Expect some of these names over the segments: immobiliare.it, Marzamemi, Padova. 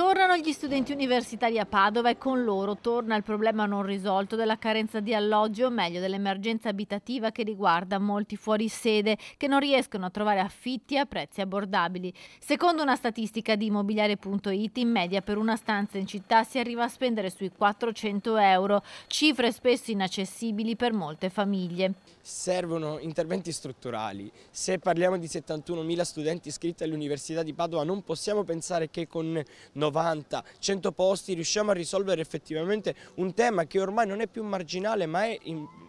Tornano gli studenti universitari a Padova e con loro torna il problema non risolto della carenza di alloggi, o meglio dell'emergenza abitativa che riguarda molti fuorisede che non riescono a trovare affitti a prezzi abbordabili. Secondo una statistica di immobiliare.it, in media per una stanza in città si arriva a spendere sui 400 euro, cifre spesso inaccessibili per molte famiglie. Servono interventi strutturali. Se parliamo di 71.000 studenti iscritti all'Università di Padova, non possiamo pensare che con 90-100 posti riusciamo a risolvere effettivamente un tema che ormai non è più marginale, ma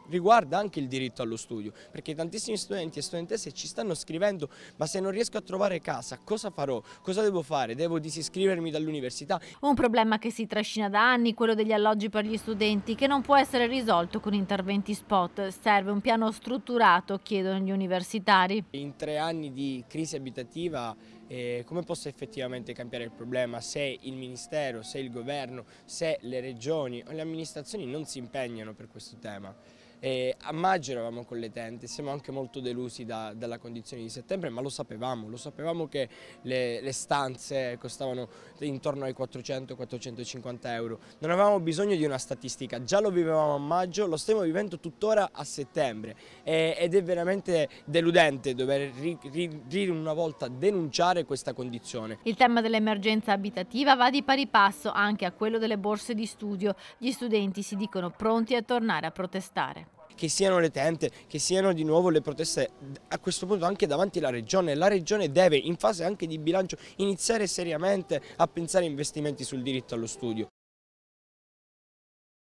riguarda anche il diritto allo studio, perché tantissimi studenti e studentesse ci stanno scrivendo: ma se non riesco a trovare casa, cosa farò? Cosa devo fare? Devo disiscrivermi dall'università? Un problema che si trascina da anni, quello degli alloggi per gli studenti, che non può essere risolto con interventi spot. Serve un piano strutturato, chiedono gli universitari. In 3 anni di crisi abitativa come posso effettivamente cambiare il problema se il Ministero, se il Governo, se le regioni o le amministrazioni non si impegnano per questo tema? A maggio eravamo con le tende, siamo anche molto delusi dalla condizione di settembre, ma lo sapevamo che le stanze costavano intorno ai 400-450 euro. Non avevamo bisogno di una statistica, già lo vivevamo a maggio, lo stiamo vivendo tuttora a settembre ed è veramente deludente dover una volta denunciare questa condizione. Il tema dell'emergenza abitativa va di pari passo anche a quello delle borse di studio. Gli studenti si dicono pronti a tornare a protestare. Che siano le tende, che siano di nuovo le proteste, a questo punto anche davanti alla Regione. La Regione deve, in fase anche di bilancio, iniziare seriamente a pensare a investimenti sul diritto allo studio.